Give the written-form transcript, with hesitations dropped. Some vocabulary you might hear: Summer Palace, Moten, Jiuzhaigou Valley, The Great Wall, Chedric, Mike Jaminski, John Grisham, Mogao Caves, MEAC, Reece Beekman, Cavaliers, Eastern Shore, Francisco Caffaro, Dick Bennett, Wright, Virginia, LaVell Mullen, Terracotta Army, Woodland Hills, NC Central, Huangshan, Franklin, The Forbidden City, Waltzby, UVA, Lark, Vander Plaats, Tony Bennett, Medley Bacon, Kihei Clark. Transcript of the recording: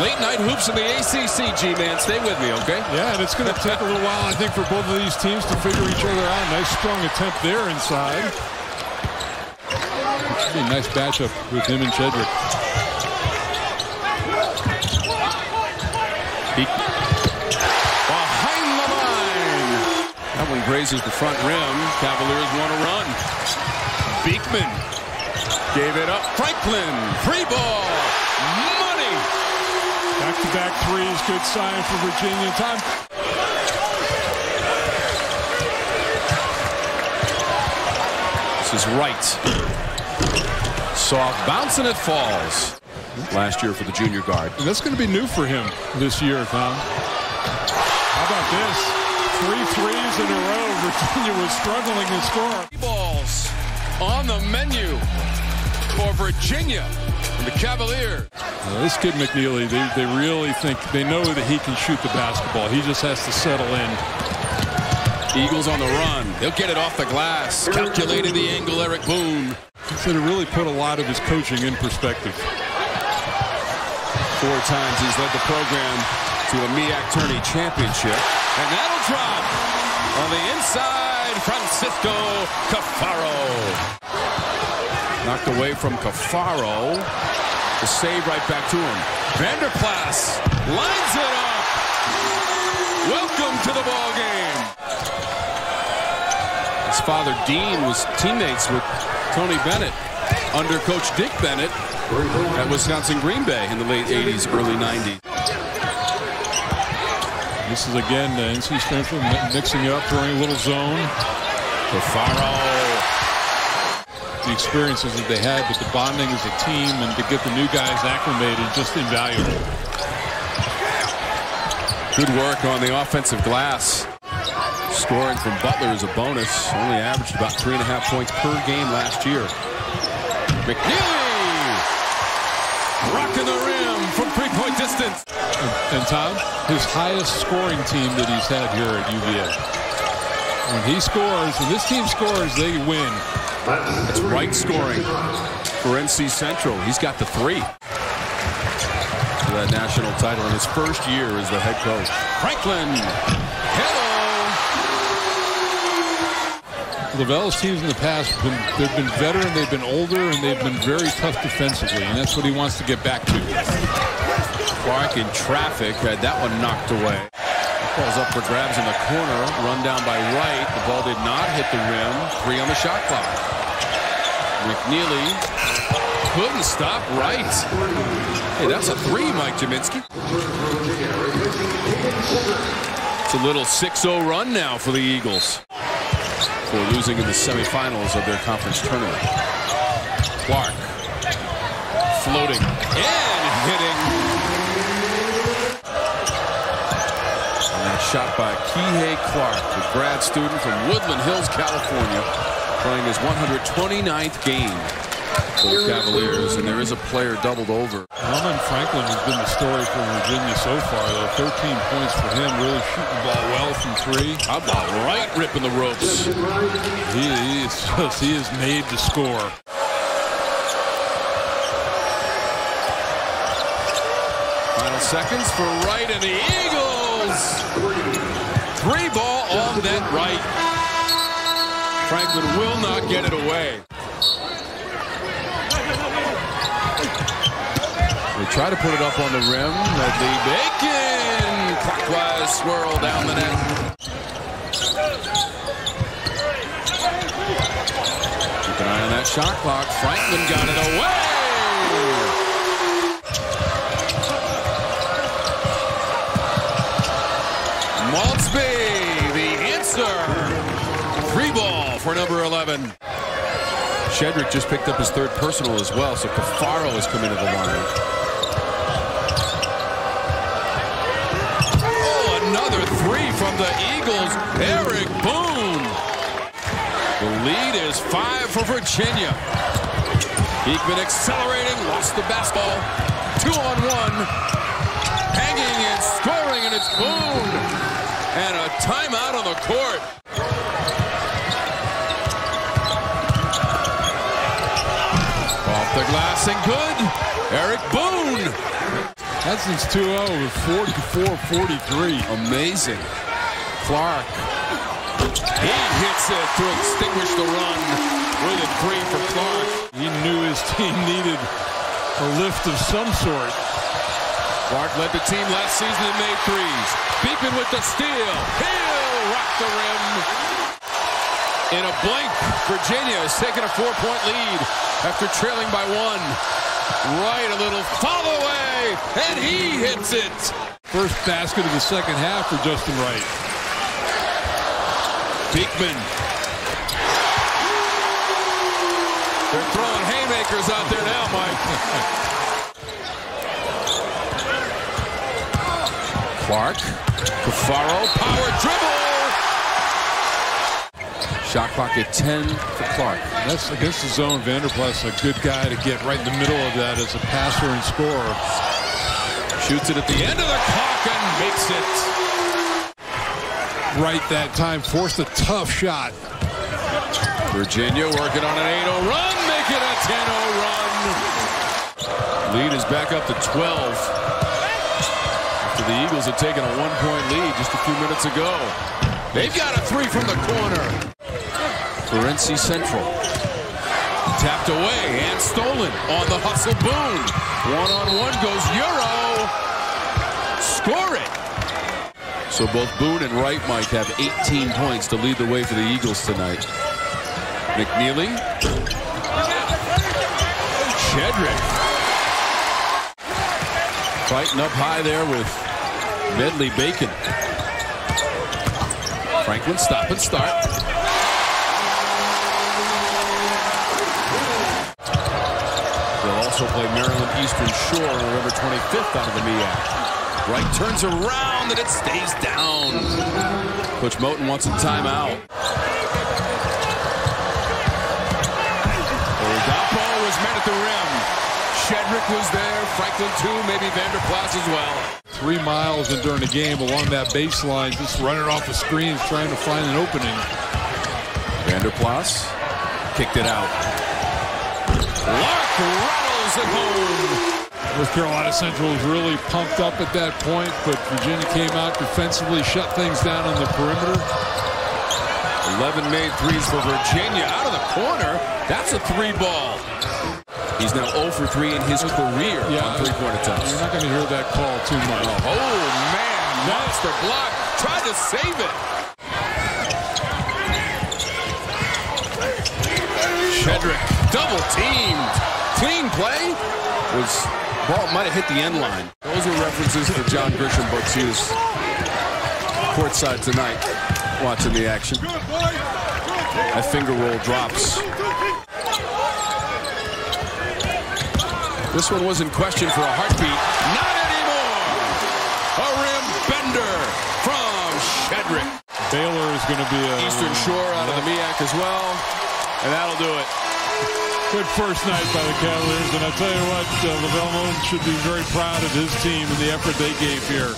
Late night hoops in the ACC, G-Man. Stay with me, okay? Yeah, and it's going to take a little while, I think, for both of these teams to figure each other out. Nice strong attempt there inside. It's a nice matchup with him and Chedric. Behind the line. That one grazes the front rim. Cavaliers want to run. Beekman gave it up. Franklin, three ball. Money. Back-to-back threes, good sign for Virginia. Time. This is Wright. Soft bounce and it falls. Last year for the junior guard. And that's going to be new for him this year, Tom. How about this? 3 threes in a row. Virginia was struggling to score. Balls on the menu for Virginia. And the Cavaliers. This kid McKneely, they really think they know that he can shoot the basketball. He just has to settle in. Eagles on the run. They'll get it off the glass. Calculated the angle, Eric Boone. So to really put a lot of his coaching in perspective. 4 times he's led the program to a MEAC tourney championship. And that'll drop on the inside. Francisco Caffaro. Knocked away from Caffaro. The save right back to him. Vander Plaats lines it up. Welcome to the ball game. His father, Dean, was teammates with Tony Bennett under Coach Dick Bennett at Wisconsin Green Bay in the late 80s, early 90s. This is, again, the NC Central mixing it up, throwing a little zone. Caffaro. The experiences that they had, but the bonding as a team and to get the new guys acclimated, just invaluable. Good work on the offensive glass. Scoring from Butler is a bonus. Only averaged about 3.5 points per game last year. McKneely! Rocking the rim from three-point distance. And Tom, his highest scoring team that he's had here at UVA. When he scores, when this team scores, they win. That's Wright scoring for NC Central. He's got the 3. For that national title in his first year as the head coach. Franklin. Hello. LaVell's teams in the past, they've been veteran, they've been older, and they've been very tough defensively, and that's what he wants to get back to. Clark in traffic had that one knocked away. Falls up for grabs in the corner. Run down by Wright. The ball did not hit the rim. 3 on the shot clock. McKneely couldn't stop Wright. Hey, that's a 3, Mike Jaminski. It's a little 6-0 run now for the Eagles. For losing in the semifinals of their conference tournament. Clark. Floating. And hitting. Shot by Kihei Clark, the grad student from Woodland Hills, California, playing his 129th game for the Cavaliers, and there is a player doubled over. Norman Franklin has been the story for Virginia so far, though. 13 points for him, really shooting the ball well from 3. How about Wright ripping the ropes? He is made to score. Final seconds for Wright and the Eagles. 3 ball on that right. Franklin will not get it away. They try to put it up on the rim. Medley Bacon. Clockwise swirl down the net. Keep an eye on that shot clock. Franklin got it away. Waltzby, the answer. 3 ball for number 11. Chedric just picked up his 3rd personal as well, so Caffaro has come into the line. Oh, another 3 from the Eagles. Eric Boone. The lead is 5 for Virginia. Beekman accelerating, lost the basketball. 2 on 1. Hanging and scoring, and it's Boone. And a timeout on the court. Off the glass and good. Eric Boone. Hudson's 2-0 with 44-43. Amazing. Clark. He hits it to extinguish the run with a three for Clark. He knew his team needed a lift of some sort. Clark led the team last season and made threes. Beekman with the steal. He'll rock the rim. In a blink, Virginia has taken a 4-point lead after trailing by one. Right, a little follow away, and he hits it. First basket of the second half for Justin Wright. Beekman. They're throwing haymakers out there now, Mike. Clark, Caffaro, power dribble! Shot clock at 10 for Clark. That's against the zone. Vander Plaats is a good guy to get right in the middle of that as a passer and scorer. Shoots it at the end of the clock and makes it. Right that time, forced a tough shot. Virginia working on an 8-0 run, making a 10-0 run. Lead is back up to 12. The Eagles had taken a one-point lead just a few minutes ago. They've got a three from the corner. For NC Central. Tapped away and stolen on the hustle. Boone. One-on-one goes Euro. Score it. So both Boone and Wright might have 18 points to lead the way for the Eagles tonight. McKneely. Chedric. Fighting up high there with Medley Bacon. Franklin stop and start. They'll also play Maryland Eastern Shore on November 25th out of the MEAC. Wright turns around and it stays down. Coach Moten wants a timeout. That ball was met at the rim. Chedric was there. Franklin too, maybe Vander Plaats as well. 3 miles and during the game along that baseline, just running off the screens, trying to find an opening. Vander Plaats kicked it out. Lark rattles it home. North Carolina Central was really pumped up at that point, but Virginia came out defensively, shut things down on the perimeter. 11 made threes for Virginia out of the corner. That's a three ball. He's now 0 for 3 in his career on three-point attempts. You're not going to hear that call too much. Oh, man. Monster block. Tried to save it. Chedric double-teamed. Clean play. Ball might have hit the end line. Those are references for John Grisham books. He was courtside tonight watching the action. That finger roll drops. This one was in question for a heartbeat. Not anymore! A rim bender from Chedric. Baylor is going to be a... Eastern Shore out of the MEAC as well. And that'll do it. Good first night by the Cavaliers. And I tell you what, LaVell Mullen should be very proud of his team and the effort they gave here.